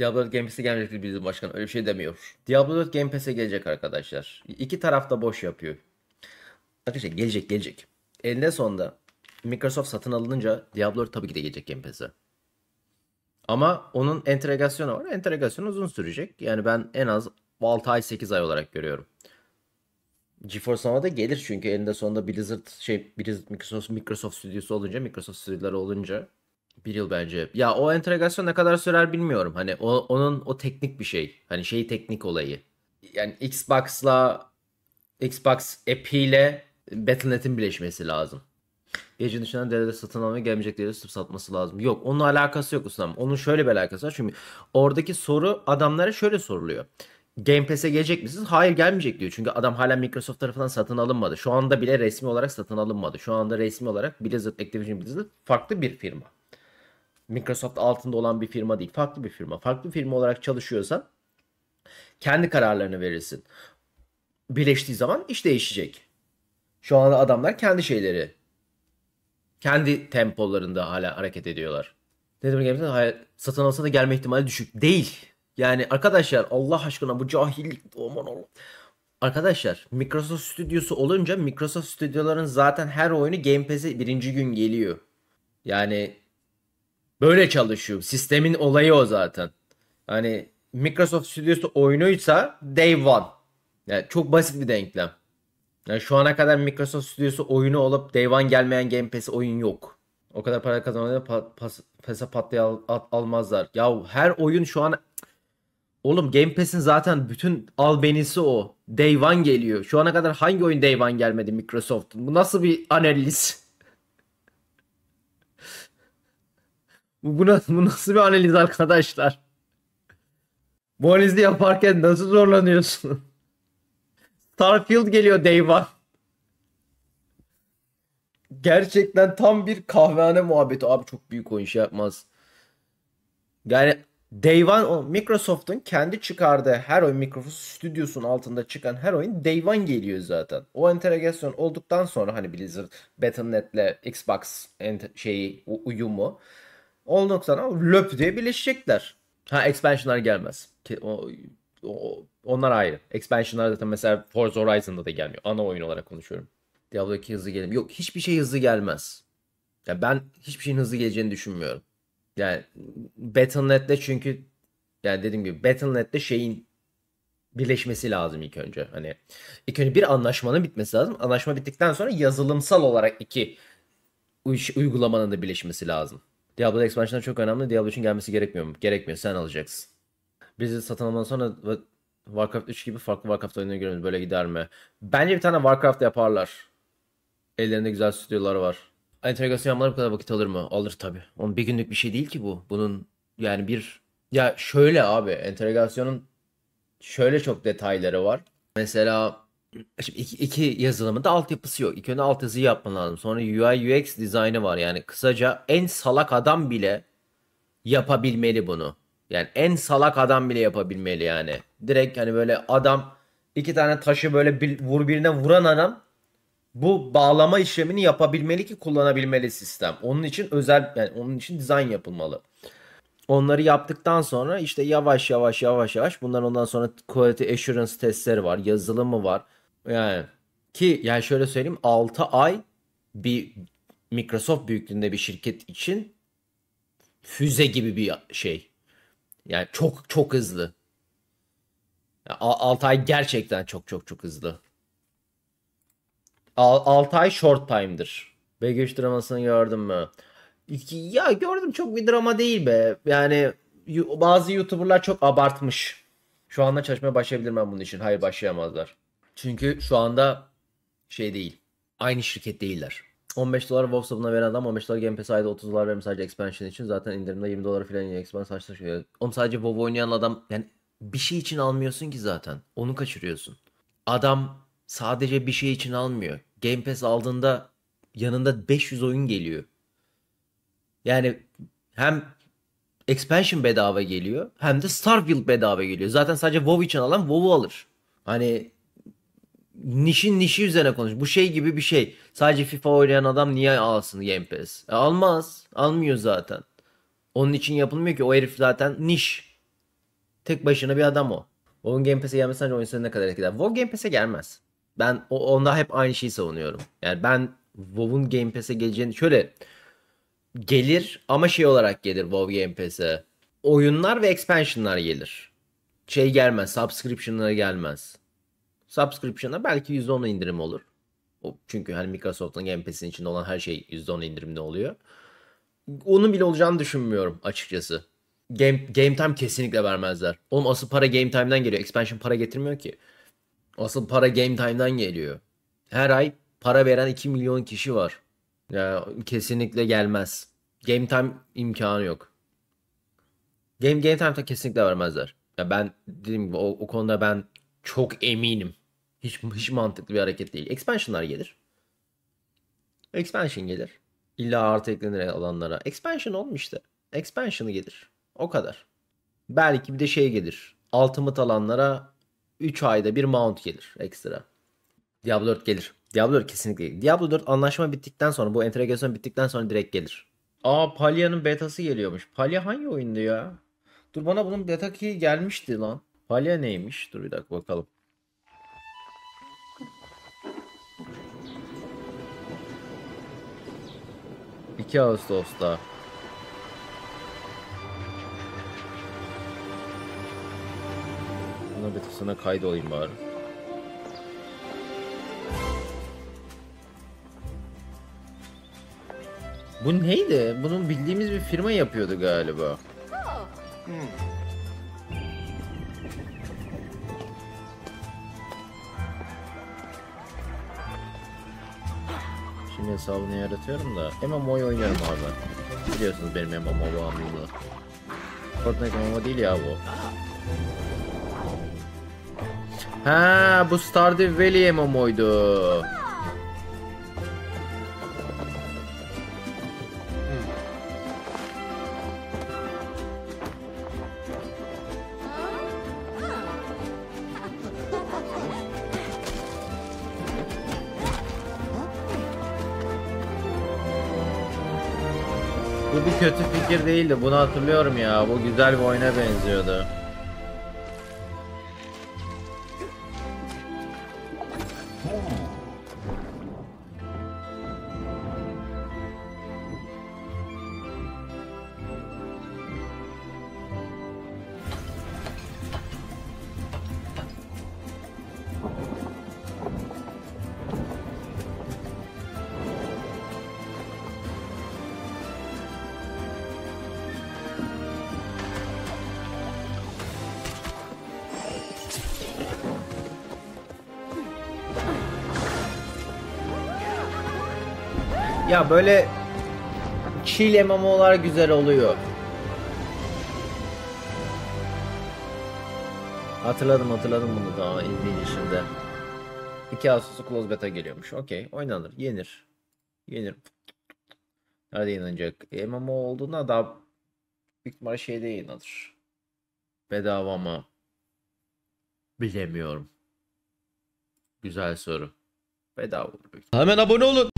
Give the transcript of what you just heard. Diablo Game Pass'e gelmeyecektir bizim başkan. Öyle bir şey demiyor. Diablo Game Pass'e gelecek arkadaşlar. İki taraf da boş yapıyor. Arkadaşlar gelecek. Eninde sonunda Microsoft satın alınınca Diablo tabii ki de gelecek Game Pass'e. Ama onun entegrasyonu var. Entegrasyon uzun sürecek. Yani ben en az 6 ay 8 ay olarak görüyorum. GeForce'a da gelir çünkü elinde sonunda Blizzard Microsoft stüdyosu olunca, Microsoft stüdyoları olunca 1 yıl bence. Ya o entegrasyon ne kadar sürer bilmiyorum. Hani onun teknik bir şey. Hani teknik olayı. Yani Xbox app'iyle Battle.net'in birleşmesi lazım. Gece dışından derede satın almaya gelmeyecek derede satması lazım. Yok, onun alakası yok ustam. Onun şöyle bir alakası var. Çünkü oradaki soru adamlara şöyle soruluyor. Game Pass'e gelecek misiniz? Hayır, gelmeyecek diyor. Çünkü adam hala Microsoft tarafından satın alınmadı. Şu anda bile resmi olarak satın alınmadı. Şu anda resmi olarak Blizzard, Activision Blizzard farklı bir firma. Microsoft altında olan bir firma değil. Farklı bir firma. Farklı bir firma olarak çalışıyorsa kendi kararlarını verirsin. Birleştiği zaman iş değişecek. Şu anda adamlar kendi şeyleri, kendi tempolarında hala hareket ediyorlar. Ne demek gelmesi? Hayır, satın alsa da gelme ihtimali düşük değil. Yani arkadaşlar Allah aşkına bu cahillik. Aman Allah. Arkadaşlar Microsoft stüdyosu olunca Microsoft stüdyoların zaten her oyunu Game Pass'e birinci gün geliyor. Yani böyle çalışıyor. Sistemin olayı o zaten. Hani Microsoft stüdyosu oyunuysa day one. Yani çok basit bir denklem. Yani şu ana kadar Microsoft stüdyosu oyunu olup day one gelmeyen Game Pass'e oyun yok. O kadar para kazanmaya pasa patlayı almazlar. Ya her oyun şu an... Oğlum Game Pass'in zaten bütün albenisi o. Day one geliyor. Şu ana kadar hangi oyun day one gelmedi Microsoft'un? Bu nasıl bir analiz? Bu nasıl bir analiz arkadaşlar? Bu analizi yaparken nasıl zorlanıyorsun? Starfield geliyor day one. Gerçekten tam bir kahvehane muhabbeti. Abi çok büyük oyun şey yapmaz. Yani... Day one, Microsoft'un kendi çıkardığı her oyun, Microsoft stüdyosunun altında çıkan her oyun day one geliyor zaten. O entegrasyon olduktan sonra hani Blizzard, Battle.net'le Xbox uyumu olduktan sonra löp diye birleşecekler. Ha, expansionlar gelmez. Onlar ayrı. Expansionlar zaten mesela Forza Horizon'da da gelmiyor. Ana oyun olarak konuşuyorum. Diablo 2 hızlı gelmiyor. Yok, hiçbir şey hızlı gelmez. Yani ben hiçbir şeyin hızlı geleceğini düşünmüyorum. Yani Battle.net'le çünkü yani dediğim gibi Battle.net'le birleşmesi lazım ilk önce. Hani ilk önce bir anlaşmanın bitmesi lazım. Anlaşma bittikten sonra yazılımsal olarak iki uygulamanın da birleşmesi lazım. Diablo expansion'lar çok önemli. Diablo için gelmesi gerekmiyor mu? Gerekmiyor. Sen alacaksın. Bizi satın almadan sonra Warcraft 3 gibi farklı Warcraft oyunları görüyoruz. Böyle gider mi? Bence bir tane Warcraft yaparlar. Ellerinde güzel stüdyolar var. Entegrasyon yapmaları bu kadar vakit alır mı? Alır tabii. Onun bir günlük bir şey değil ki bu. Bunun yani ya şöyle abi, entegrasyonun şöyle çok detayları var. Mesela şimdi iki yazılımın da altyapısı yok. İlk önce altyapıyı yapman lazım. Sonra UI UX dizaynı var. Yani kısaca en salak adam bile yapabilmeli bunu. Yani en salak adam bile yapabilmeli yani. Direkt hani böyle adam iki tane taşı böyle birbirine vuran adam bu bağlama işlemini yapabilmeli ki kullanabilmeli sistem. Onun için onun için dizayn yapılmalı. Onları yaptıktan sonra işte yavaş yavaş bunların ondan sonra quality assurance testleri var, yazılımı var. Yani şöyle söyleyeyim, 6 ay bir Microsoft büyüklüğünde bir şirket için füze gibi bir şey. Yani çok hızlı. Yani 6 ay gerçekten çok hızlı. 6 ay short time'dır. BG3 dramasını gördün mü? Ya gördüm, çok bir drama değil be. Yani bazı YouTuber'lar çok abartmış. Şu anda çalışmaya başlayabilirim ben bunun için. Hayır, başlayamazlar. Çünkü şu anda değil. Aynı şirket değiller. $15 WoW sabına veren adam $15 Game Pass'e ayda $30 verim sadece expansion için. Zaten indirimde $20 falan expansion saçlaşıyor. Oğlum sadece WoW oynayan adam yani bir şey için almıyorsun ki zaten. Onu kaçırıyorsun. Adam sadece bir şey için almıyor. Game Pass aldığında yanında 500 oyun geliyor. Yani hem expansion bedava geliyor hem de Starfield bedava geliyor. Zaten sadece WoW için alan WoW'u alır. Hani nişi üzerine konuş. Bu şey gibi bir şey. Sadece FIFA oynayan adam niye alsın Game Pass? Almaz. Almıyor zaten. Onun için yapılmıyor ki. O herif zaten niş. Tek başına bir adam o. WoW'un Game Pass'e gelmesi sence oyuncuları ne kadar etkiler? WoW Game Pass'e gelmez. Ben onda hep aynı şeyi savunuyorum. Yani ben WoW'un Game Pass'e geleceğini şöyle gelir ama şey olarak gelir WoW Game Pass'e. Oyunlar ve expansionlar gelir. Şey gelmez, subscription'lara gelmez. Subscription'a belki %10 indirim olur. Çünkü hani Microsoft'un Game Pass'in içinde olan her şey %10 indirimde oluyor. Onun bile olacağını düşünmüyorum açıkçası. Game Time kesinlikle vermezler. Oğlum asıl para Game Time'dan geliyor. Expansion para getirmiyor ki. Asıl para Game Time'dan geliyor. Her ay para veren 2 milyon kişi var. Yani kesinlikle gelmez. Game Time imkanı yok. Game Time'da kesinlikle vermezler. Ya ben dediğim gibi o konuda ben çok eminim. Hiç mantıklı bir hareket değil. Expansion'lar gelir. Expansion gelir. İlla artı eklenir alanlara. Expansion olmuş işte. Expansion'ı gelir. O kadar. Belki bir de şey gelir. Ultimate alanlara 3 ayda bir mount gelir ekstra. Diablo 4 gelir. Diablo 4 kesinlikle gelir. Diablo 4 anlaşma bittikten sonra, bu entegrasyon bittikten sonra direkt gelir. Aa, Palia'nın betası geliyormuş. Palia hangi oyundu ya? Dur, bana bunun beta key gelmişti lan. Palia neymiş? Dur bir dakika bakalım. Ağustos'ta. Buna betasına kaydolayım bari. Bu neydi? Bunun bildiğimiz bir firma yapıyordu galiba. Hesabını yaratıyorum da MMO'yu oynuyorum abi. Biliyorsunuz benim MMO bağımlılığı. Fortnite MMO değil ya bu. Ha, bu Stardew Valley MMO'ydu. Kötü fikir değildi. Bunu hatırlıyorum ya. Bu güzel bir oyuna benziyordu. Ya böyle chill MMO'lar güzel oluyor. Hatırladım bunu daha izleyişinde. 2 Ağustos'u Close Beta geliyormuş. Okey, oynanır, yenir. Nerede yayınlanacak? MMO olduğunda daha büyük ihtimalle şeyde yayınlanır. Bedava mı? Bilemiyorum. Güzel soru. Bedava. Hemen abone olun.